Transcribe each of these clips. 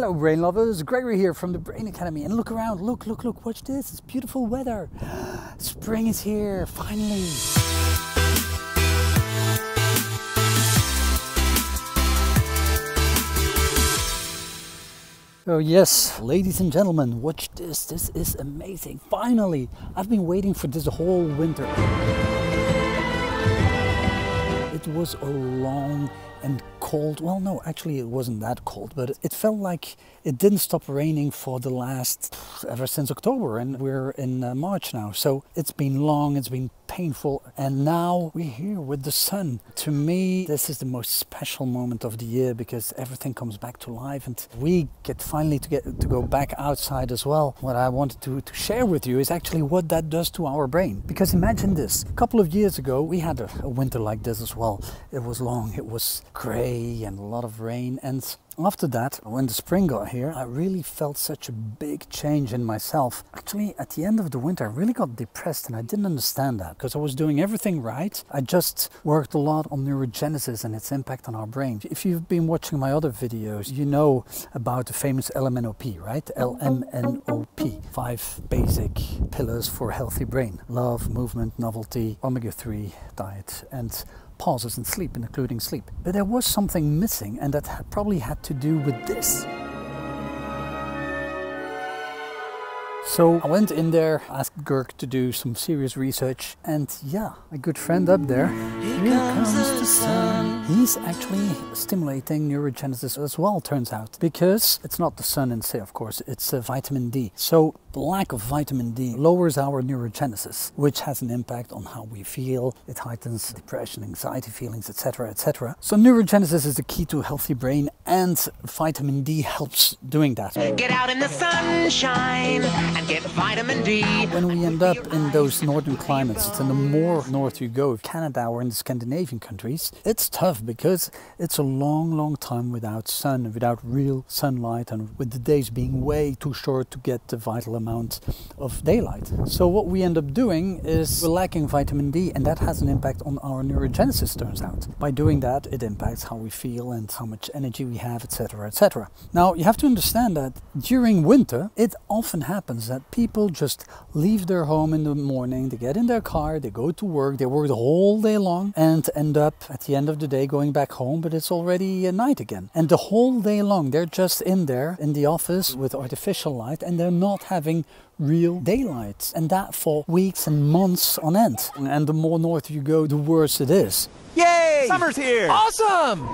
Hello brain lovers, Gregory here from the Brain Academy, and look around, look, watch this, it's beautiful weather. Spring is here, finally. Oh yes, ladies and gentlemen, watch this, this is amazing. Finally, I've been waiting for this whole winter. It was a long and cold, well no, actually it wasn't that cold, but it felt like it didn't stop raining for the last, ever since October, and we're in March now. So it's been long, it's been painful, and now we're here with the sun. To me, this is the most special moment of the year because everything comes back to life and we finally get to go back outside as well. What I wanted to share with you is actually what that does to our brain. Because imagine this, a couple of years ago we had a winter like this as well. It was long, it was gray and a lot of rain, and after that, when the spring got here, I really felt such a big change in myself. Actually, at the end of the winter, I really got depressed, and I didn't understand that because I was doing everything right. I just worked a lot on neurogenesis and its impact on our brain. If you've been watching my other videos, you know about the famous LMNOP, right? LMNOP, 5 basic pillars for a healthy brain: love, movement, novelty, omega-3, diet, and pauses and sleep, including sleep. But there was something missing, and that probably had to do with this. So I went in there, asked Girk to do some serious research, and yeah, my good friend up there, here comes the sun. He's actually stimulating neurogenesis as well, turns out, because it's not the sun in say, of course, it's vitamin D. So the lack of vitamin D lowers our neurogenesis, which has an impact on how we feel. It heightens depression, anxiety feelings, etc., etc. So neurogenesis is the key to a healthy brain, and vitamin D helps doing that. Get out in the sunshine and get vitamin D. When we end up in those northern climates, and the more north you go, Canada or in the Scandinavian countries, it's tough because it's a long, long time without sun, without real sunlight, and with the days being way too short to get the vital amount of daylight. So what we end up doing is we're lacking vitamin D, and that has an impact on our neurogenesis, turns out. By doing that, it impacts how we feel and how much energy we have, etc., etc. Now, you have to understand that during winter, it often happens that people just leave their home in the morning, they get in their car, they go to work, they work the whole day long, and end up at the end of the day going back home, but it's already night again. And the whole day long, they're just in there, in the office with artificial light, and they're not having real daylight, and that for weeks and months on end. And the more north you go, the worse it is. Yay! Summer's here! Awesome!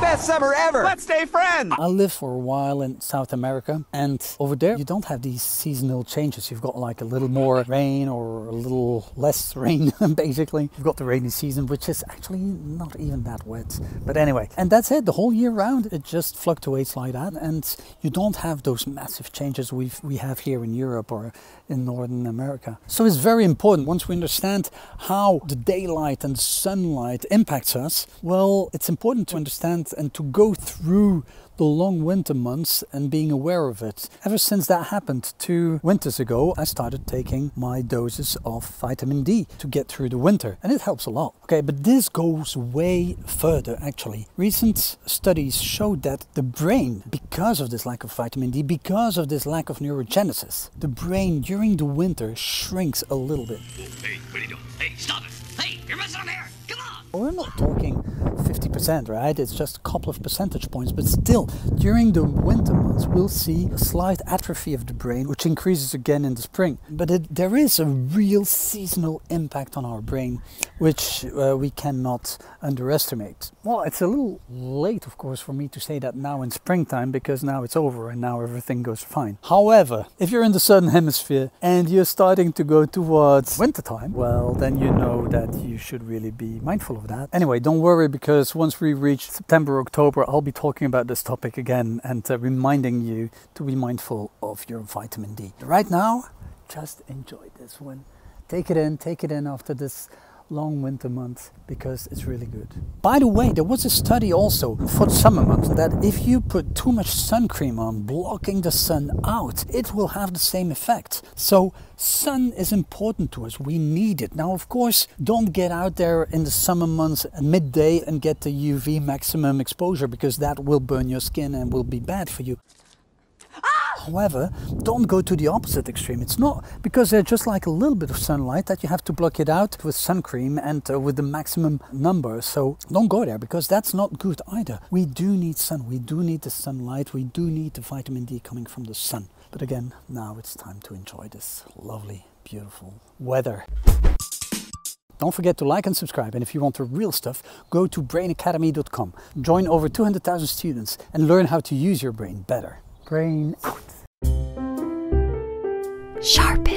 Best summer ever! Let's stay friends! I lived for a while in South America, and over there you don't have these seasonal changes. You've got like a little more rain or a little less rain, basically. You've got the rainy season, which is actually not even that wet. But anyway, and that's it. The whole year round, it just fluctuates like that, and you don't have those massive changes we have here in Europe or in Northern America. So it's very important, once we understand how the daylight and sunlight impacts us, well, it's important to understand and to go through the long winter months and being aware of it. Ever since that happened 2 winters ago, I started taking my doses of vitamin D to get through the winter, and it helps a lot. Okay, but this goes way further actually. Recent studies showed that the brain, because of this lack of vitamin D, because of this lack of neurogenesis, the brain during the winter shrinks a little bit. Hey, what are you doing? Hey, stop it! Hey, you're messing up here! Come on! We're not talking 50%, right? It's just a couple of percentage points, but still, during the winter months we'll see a slight atrophy of the brain, which increases again in the spring. But there is a real seasonal impact on our brain, which we cannot underestimate. Well, it's a little late, of course, for me to say that now in springtime, because now it's over and now everything goes fine. However, if you're in the southern hemisphere and you're starting to go towards wintertime, well, then you know that you should really be mindful of that. Anyway, don't worry, because once we reach September, October, I'll be talking about this topic again and reminding you to be mindful of your vitamin D. Right now, just enjoy this one. Take it in after this long winter months because it's really good. By the way, there was a study also for the summer months that if you put too much sun cream on, blocking the sun out, it will have the same effect. So sun is important to us. We need it. Now, of course, don't get out there in the summer months at midday and get the UV maximum exposure, because that will burn your skin and will be bad for you. However, don't go to the opposite extreme. It's not because there's just like a little bit of sunlight that you have to block it out with sun cream and with the maximum number. So don't go there, because that's not good either. We do need sun. We do need the sunlight. We do need the vitamin D coming from the sun. But again, now it's time to enjoy this lovely, beautiful weather. Don't forget to like and subscribe, and if you want the real stuff, go to brainacademy.com. Join over 200,000 students and learn how to use your brain better. Brain out. Sharpen.